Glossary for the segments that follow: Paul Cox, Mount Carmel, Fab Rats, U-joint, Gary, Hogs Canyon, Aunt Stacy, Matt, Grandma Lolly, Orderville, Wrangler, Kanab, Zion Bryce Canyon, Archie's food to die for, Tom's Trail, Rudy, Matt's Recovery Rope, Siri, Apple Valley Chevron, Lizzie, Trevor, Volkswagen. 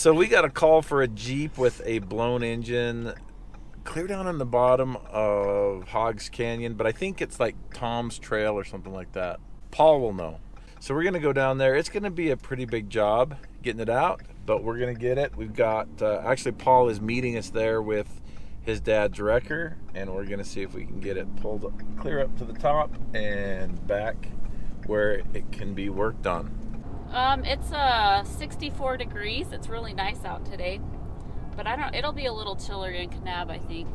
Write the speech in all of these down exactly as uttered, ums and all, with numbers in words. So we got a call for a Jeep with a blown engine clear down on the bottom of Hogs Canyon, but I think it's like Tom's Trail or something like that. Paul will know. So we're going to go down there. It's going to be a pretty big job getting it out, but we're going to get it. We've got, uh, actually Paul is meeting us there with his dad's wrecker, and we're going to see if we can get it pulled up, clear up to the top and back where it can be worked on. Um, it's uh, sixty-four degrees. It's really nice out today, but I don't, it'll be a little chiller in Kanab, I think.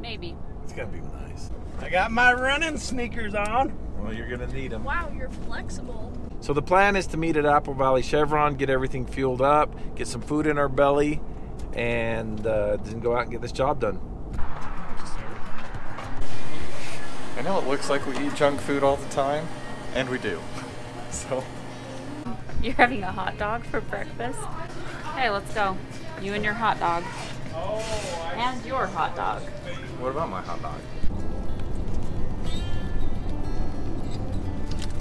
Maybe. It's going to be nice. I got my running sneakers on. Well, you're going to need them. Wow, you're flexible. So the plan is to meet at Apple Valley Chevron, get everything fueled up, get some food in our belly, and uh, then go out and get this job done. I know it looks like we eat junk food all the time, and we do. So. You're having a hot dog for breakfast? Hey, let's go. You and your hot dog. Oh, and your hot dog. What about my hot dog?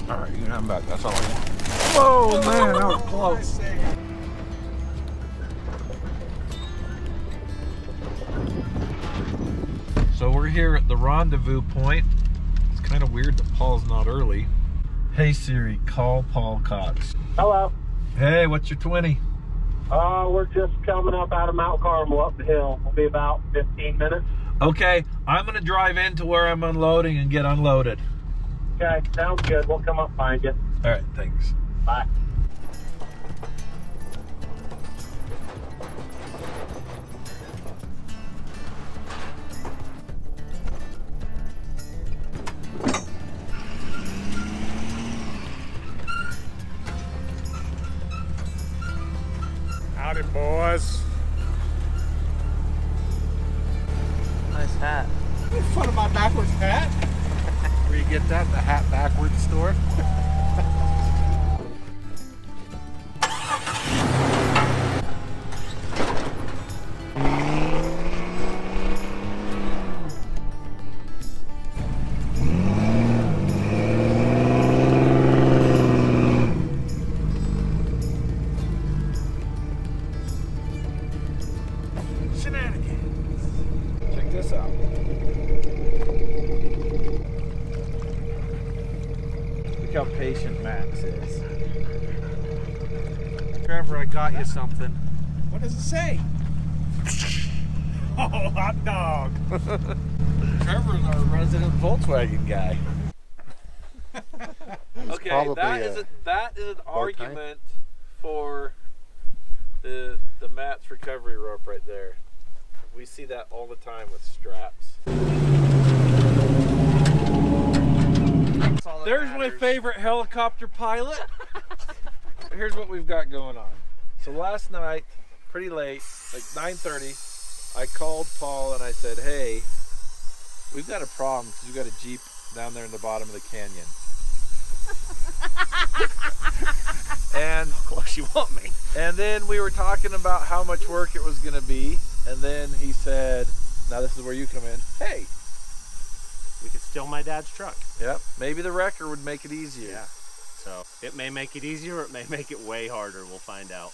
All right, you can have them back. That's all I want. Whoa, man, that was close. So we're here at the rendezvous point. It's kind of weird that Paul's not early. Hey Siri, call Paul Cox. Hello. Hey, what's your twenty? Uh, we're just coming up out of Mount Carmel, up the hill. We'll be about fifteen minutes. Okay, I'm gonna drive into where I'm unloading and get unloaded. Okay, sounds good. We'll come up find you. All right, thanks. Bye. Howdy, boys. Nice hat. What's fun about backwards hat? Where you get that, the hat backwards store? Trevor, I got you something. What does it say? Oh, hot dog. Trevor's our resident Volkswagen guy. Okay, that is, a, that is an argument for the, the Matt's recovery rope right there. We see that all the time with straps. There's matters. My favorite helicopter pilot. Here's what we've got going on. So last night, pretty late, like nine thirty, I called Paul and I said, hey, we've got a problem because we've got a Jeep down there in the bottom of the canyon. And of course you want me. And then we were talking about how much work it was going to be. And then he said, now this is where you come in. Hey. We could steal my dad's truck. Yep. Maybe the wrecker would make it easier. Yeah. So it may make it easier, or it may make it way harder. We'll find out.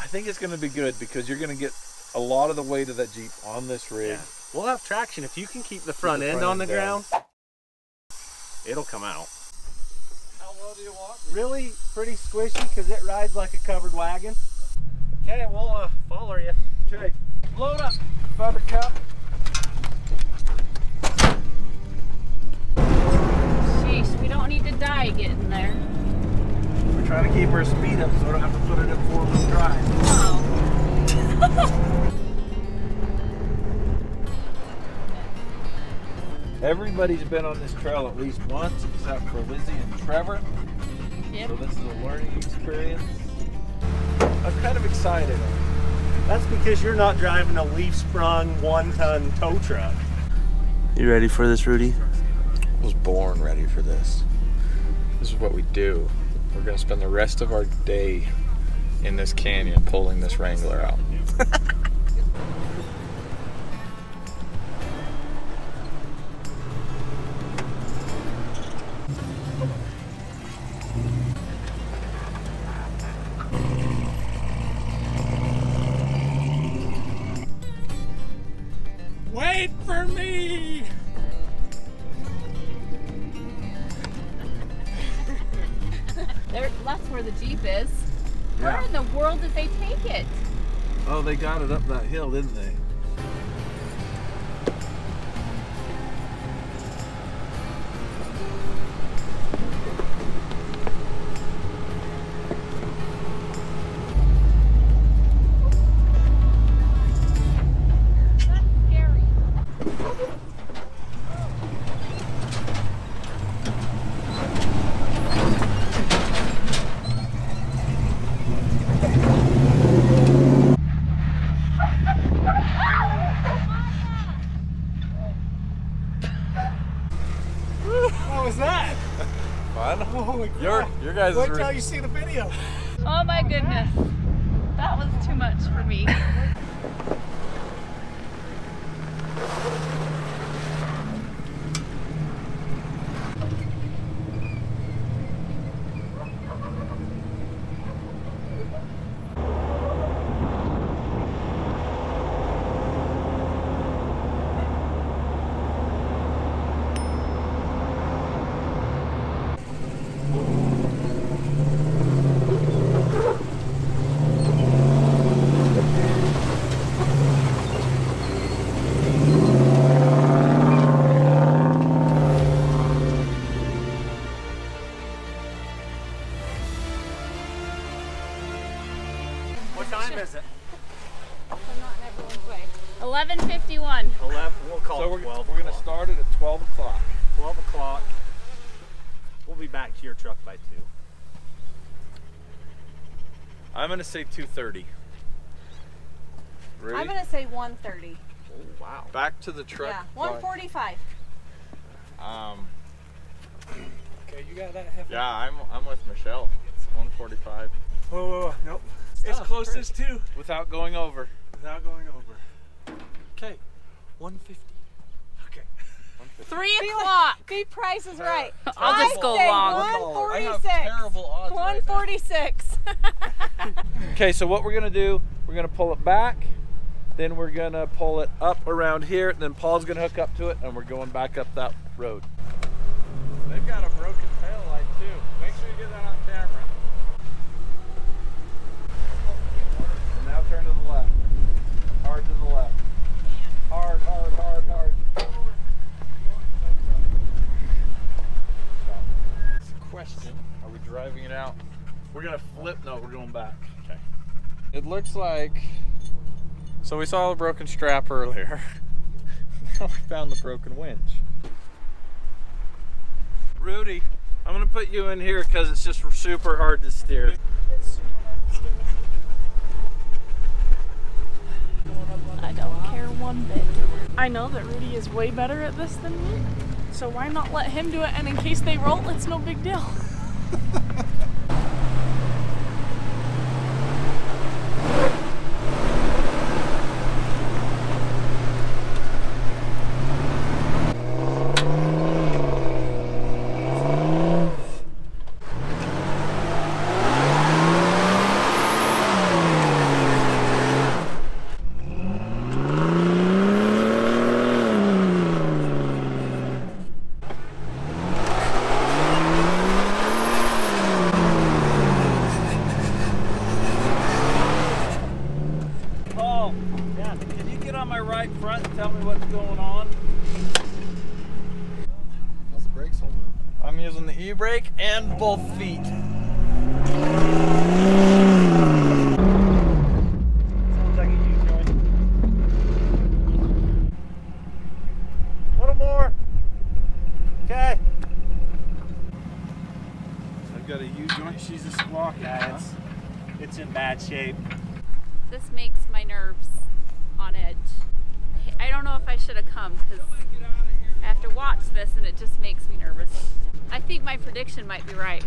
I think it's going to be good because you're going to get a lot of the weight of that Jeep on this rig. Yeah. We'll have traction if you can keep the front, keep the front end on the down. ground. It'll come out. How well do you walk? Really pretty squishy because it rides like a covered wagon. Okay, we'll uh, follow you. Okay, load up, Buttercup. We don't need to die getting there. We're trying to keep our speed up so we don't have to put it in four-wheel drive. Oh. Everybody's been on this trail at least once, except for Lizzie and Trevor. Yep. So this is a learning experience. I'm kind of excited. That's because you're not driving a leaf-sprung one-ton tow truck. You ready for this, Rudy? Was born ready for this. This is what we do. We're gonna spend the rest of our day in this canyon pulling this Wrangler out. Jeep is. Yeah. Where in the world did they take it? Oh, they got it up that hill, didn't they? Wait till you see the video. Oh my goodness. That was too much for me. I'm gonna say two thirty. Rudy? I'm gonna say one thirty. Oh wow! Back to the truck. Yeah, one forty-five. Um. Okay, you got that heavy. Yeah, I'm I'm with Michelle. It's one forty-five. Whoa, whoa, whoa. Nope. It's oh, closest to. Without going over. Without going over. Okay, one fifty. Okay. one fifty. Three o'clock. The price is right. Uh, I'll just go long. one forty-six. I have terrible odds. one forty-six. Right now. Okay, so what we're gonna do, we're gonna pull it back, then we're gonna pull it up around here, and then Paul's gonna hook up to it, and we're going back up that road. They've got a broken tail light too. Make sure you get that on camera. And now turn to the left. Hard to the left. Hard, hard, hard, hard. Question, are we driving it out? We're gonna flip, no, we're going back. Okay. It looks like, so we saw a broken strap earlier. Now we found the broken winch. Rudy, I'm gonna put you in here because it's just super hard to steer. I don't care one bit. I know that Rudy is way better at this than me, so why not let him do it? And in case they roll, it's no big deal. And both feet. Sounds like a U joint. A little more. Okay. I've got a U joint. She's a squawk. Yeah, it's, it's in bad shape. This makes my nerves on edge. I don't know if I should have come because I have to watch this and it just makes me nervous. I think my prediction might be right.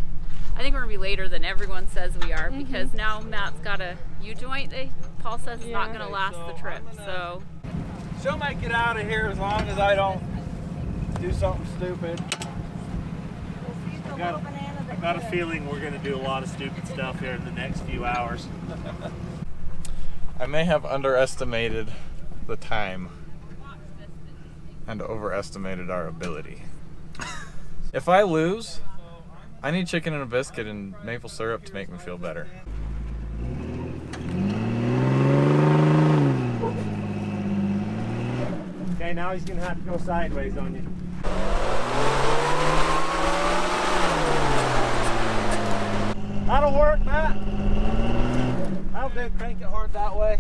I think we're gonna be later than everyone says we are mm-hmm. because now Matt's got a U-joint. Paul says yeah. It's not gonna last so the trip, gonna, so. She'll make it out of here as long as I don't do something stupid. I got, I got a feeling we're gonna do a lot of stupid stuff here in the next few hours. I may have underestimated the time and overestimated our ability. If I lose, I need chicken and a biscuit and maple syrup to make me feel better. Okay, now he's gonna have to go sideways on you. That'll work, Matt. I'll do crank it hard that way.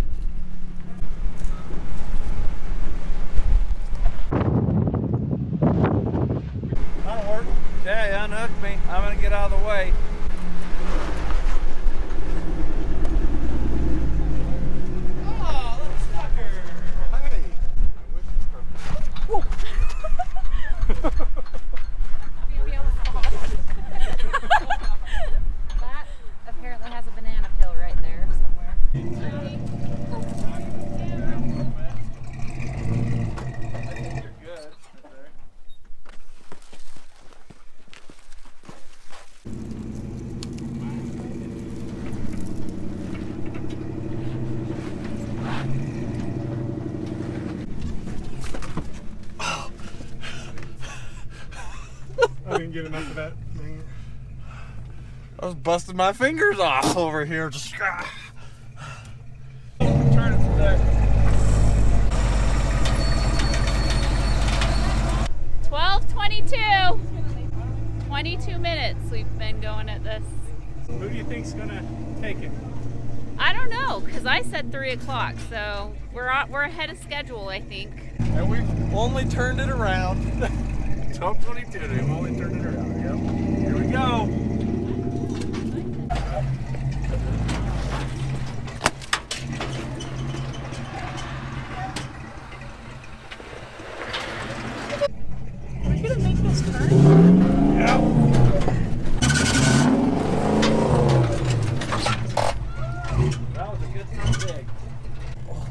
That'll work. Yeah, he unhooked me. I'm gonna get out of the way. Oh, little sucker! Hey! I wish it was perfect. Get enough of that. I was busting my fingers off over here. Just ah. Turn it from there. twelve twenty-two. twenty-two minutes we've been going at this. Who do you think's gonna take it? I don't know, cause I said three o'clock, so we're on, we're ahead of schedule, I think. And we've only turned it around. twelve twenty-two, they've only turned it around. Yep. Here we go. Are we gonna make this turn? Yep. That was a good time big. Oh.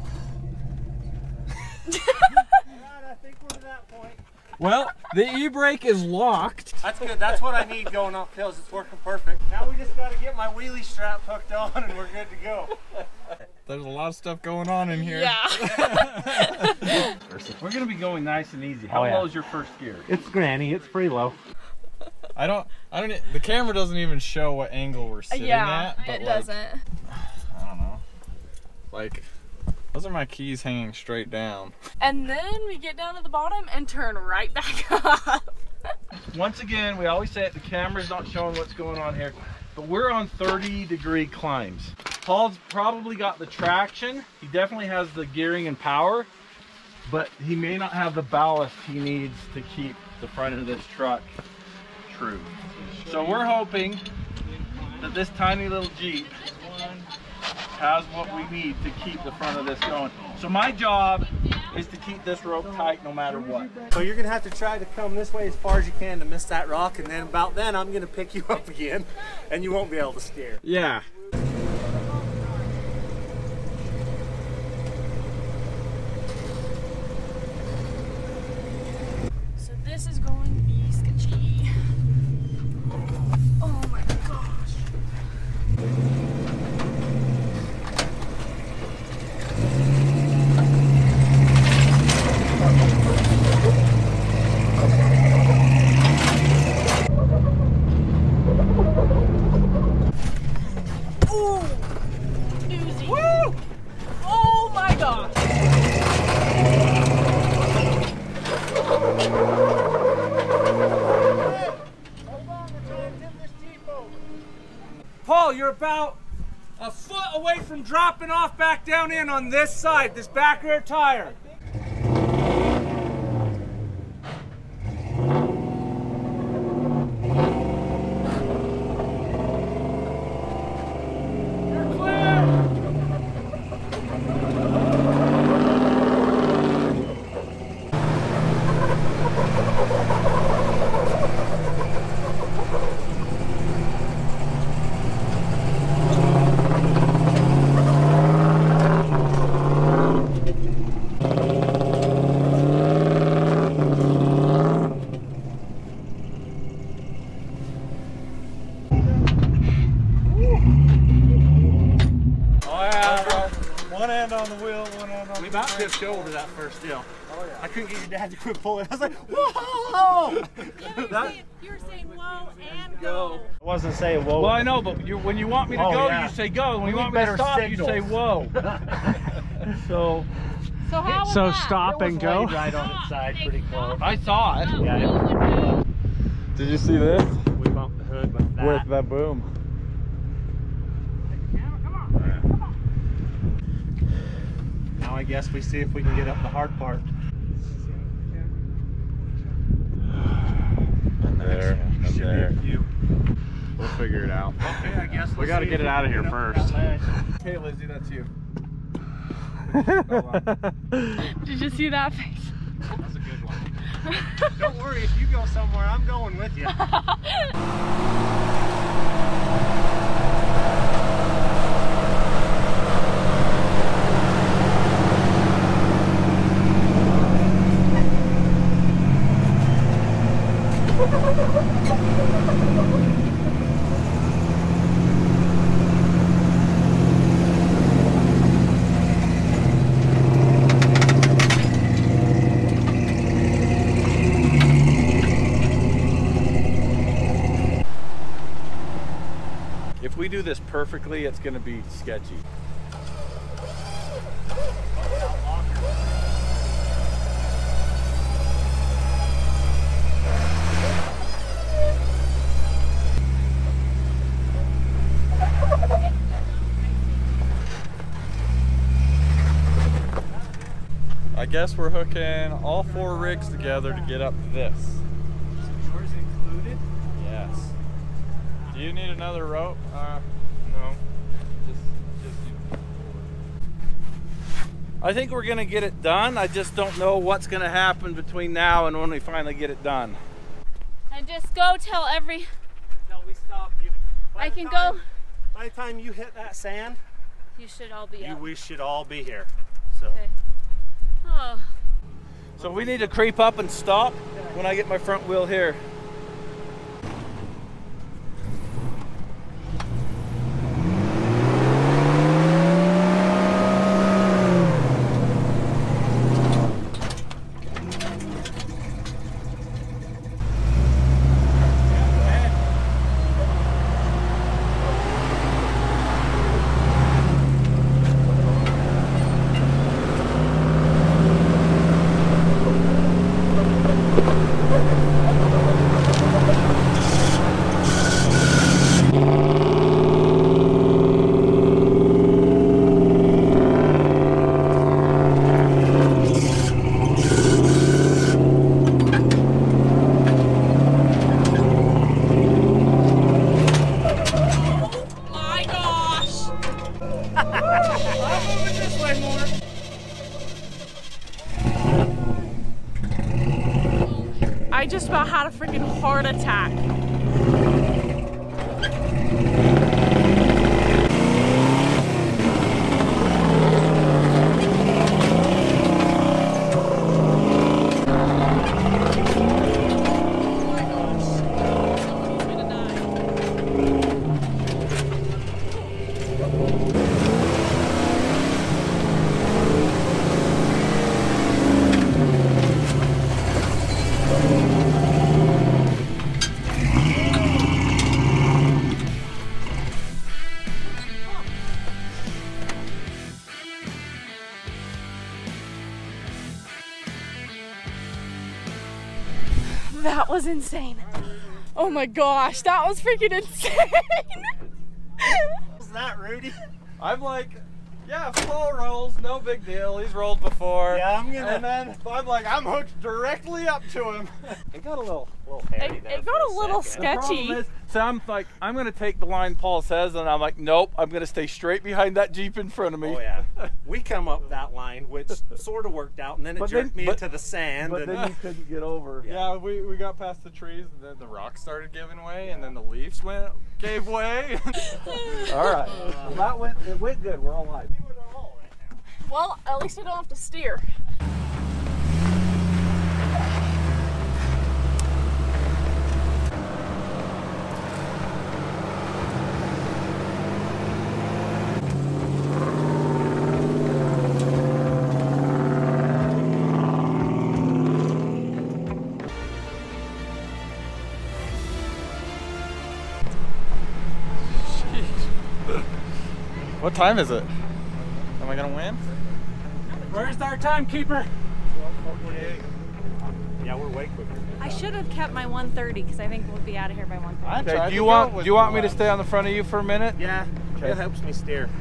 Alright, I think we're to that point. Well, the e-brake is locked. That's good. That's what I need going off hills. It's working perfect. Now we just got to get my wheelie strap hooked on and we're good to go. There's a lot of stuff going on in here. Yeah. We're going to be going nice and easy. How oh, yeah. low is your first gear? It's granny. It's pretty low. I don't, I don't, the camera doesn't even show what angle we're sitting yeah, at. Yeah, it like, doesn't. I don't know. Like... Those are my keys hanging straight down. And then we get down to the bottom and turn right back up. Once again, we always say it, the camera's not showing what's going on here, but we're on thirty degree climbs. Paul's probably got the traction. He definitely has the gearing and power, but he may not have the ballast he needs to keep the front of this truck true. So we're hoping that this tiny little Jeep has what we need to keep the front of this going. So my job is to keep this rope tight no matter what. So you're gonna have to try to come this way as far as you can to miss that rock, and then about then I'm gonna pick you up again and you won't be able to steer. Yeah. So this is going to be sketchy. Oh my gosh. Dropping off back down in on this side, this back rear tire. Thank uh you. -huh. One hand on the wheel, one hand on we the wheel. We about tipped over that first deal. Oh, yeah. I couldn't get your dad to quit pulling. I was like, whoa! Yeah, that, you were saying whoa and go. I wasn't saying whoa. Well, I know, but you, when you want me to oh, go, yeah. you say go. When you want me to stop, signals. You say whoa. so so, how so stop and go? Right on its side, pretty close. I saw it. Yeah, yeah. Did you see this? We bumped the hood with that. With that boom. I guess we see if we can get up the hard part. I'm there. I'm there. We'll figure it out. Okay, I guess we got to get it out of here first. Okay, Lizzie, that's you. Did you see that face? That's a good one. Don't worry, if you go somewhere, I'm going with you. If we do this perfectly, it's going to be sketchy. I guess we're hooking all four rigs together to get up to this. Yours included? Yes. Do you need another rope? Uh, no. Just, just you. I think we're gonna get it done. I just don't know what's gonna happen between now and when we finally get it done. And just go till every. Until we stop you. By I can time, go. By the time you hit that sand, you should all be. You, up. We should all be here. So. Okay. Oh. So we need to creep up and stop when I get my front wheel here. I just about had a freaking heart attack. That was insane. Oh my gosh, that was freaking insane. What was that, Rudy? I'm like, yeah, Paul rolls, no big deal. He's rolled before. Yeah, I'm gonna. And then I'm like, I'm hooked directly up to him. It got a little, little hairy. It, it got a little second. sketchy. Is, so I'm like, I'm gonna take the line Paul says, and I'm like, nope, I'm gonna stay straight behind that Jeep in front of me. Oh yeah. We come up that line, which sort of worked out, and then it but jerked then, me but, into the sand. But and, then you couldn't get over. Yeah, yeah we, we got past the trees, and then the rocks started giving way, yeah. and then the leaves went gave way. All right, uh, well, that went it went good. We're all alive. Well, at least I don't have to steer. What time is it? Am I gonna win? Where's our timekeeper? Yeah, we're way quicker. I should have kept my one thirty because I think we'll be out of here by one thirty. Okay, do you want do you want me to stay on the front of you for a minute? Yeah, okay. It helps me steer.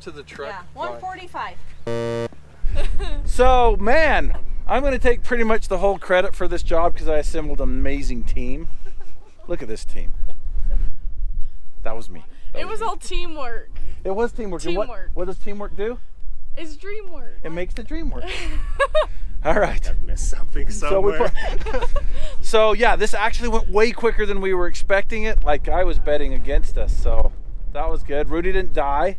To the truck. Yeah, one forty-five. So, man, I'm going to take pretty much the whole credit for this job because I assembled an amazing team. Look at this team. That was me. That it was, was me. All teamwork. It was teamwork. Teamwork. What, what does teamwork do? It's dream work. It makes the dream work. All right. I missed something somewhere. So, we so, yeah, this actually went way quicker than we were expecting it. Like, I was betting against us, so that was good. Rudy didn't die.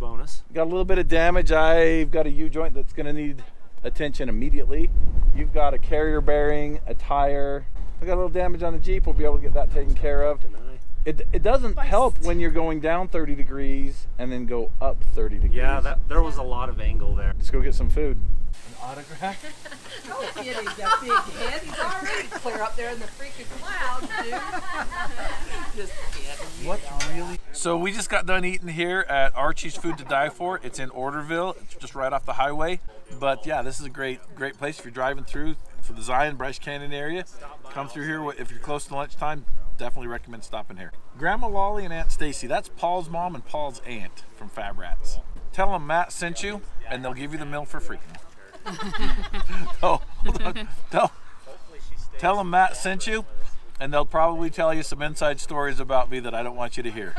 Bonus. Got a little bit of damage. I've got a U-joint that's going to need attention immediately. You've got a carrier bearing, a tire. I got a little damage on the Jeep. We'll be able to get that taken care of. It, it doesn't Bust. help when you're going down thirty degrees and then go up thirty degrees. Yeah, that, there was a lot of angle there. Let's go get some food. An autograph? No kidding, that big head. He's already clear up there in the freaking clouds, dude. Just kidding. What really? So we just got done eating here at Archie's Food to Die For. It's in Orderville. It's just right off the highway. But yeah, this is a great, great place if you're driving through for the Zion Bryce Canyon area. Come through here if you're close to lunchtime. Definitely recommend stopping here. Grandma Lolly and Aunt Stacy, that's Paul's mom and Paul's aunt from Fab Rats. Tell them Matt sent you and they'll give you the meal for free. no, no. Tell them Matt sent you and they'll probably tell you some inside stories about me that I don't want you to hear.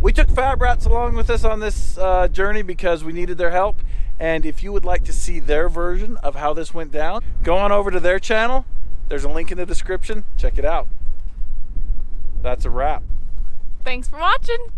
We took Fab Rats along with us on this uh, journey because we needed their help, and if you would like to see their version of how this went down, go on over to their channel. There's a link in the description. Check it out. That's a wrap. Thanks for watching.